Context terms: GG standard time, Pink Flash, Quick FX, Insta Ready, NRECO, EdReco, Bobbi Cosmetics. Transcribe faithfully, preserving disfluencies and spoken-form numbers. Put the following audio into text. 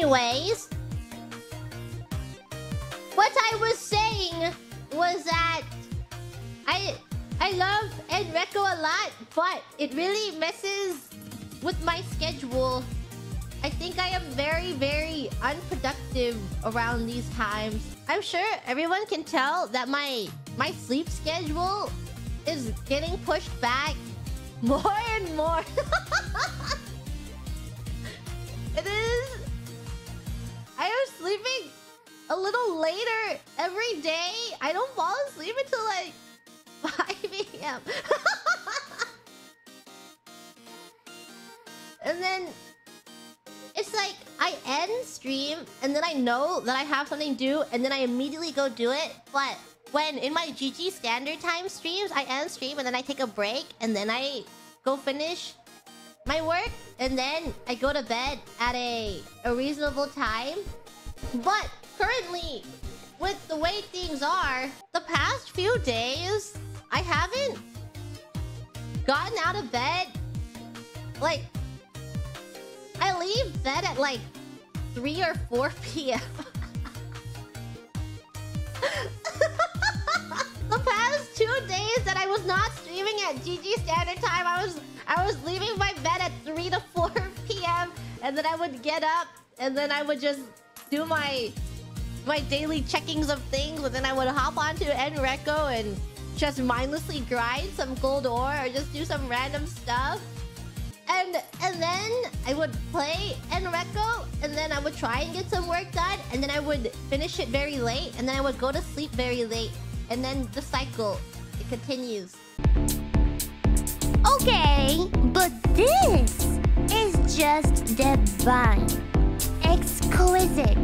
Anyways, what I was saying was that I I love EdReco a lot, but it really messes with my schedule. I think I am very, very unproductive around these times. I'm sure everyone can tell that my my sleep schedule is getting pushed back more and more. It is... I am sleeping a little later every day. I don't fall asleep until like five A M And then it's like I end stream and then I know that I have something to do and then I immediately go do it. But when in my G G standard time streams, I end stream and then I take a break and then I go finish my work and then I go to bed at a, a reasonable time. But currently, with the way things are, the past few days, I haven't gotten out of bed. Like, I leave bed at like three or four P M The past two days that I was not streaming at G G standard time, I was I was leaving my bed at three to four P M and then I would get up and then I would just do my my daily checkings of things, and then I would hop onto NRECO and just mindlessly grind some gold ore or just do some random stuff. And and then I would play NRECO and then I would try and get some work done and then I would finish it very late and then I would go to sleep very late and then the cycle, it continues. Okay, but this is just divine, exquisite.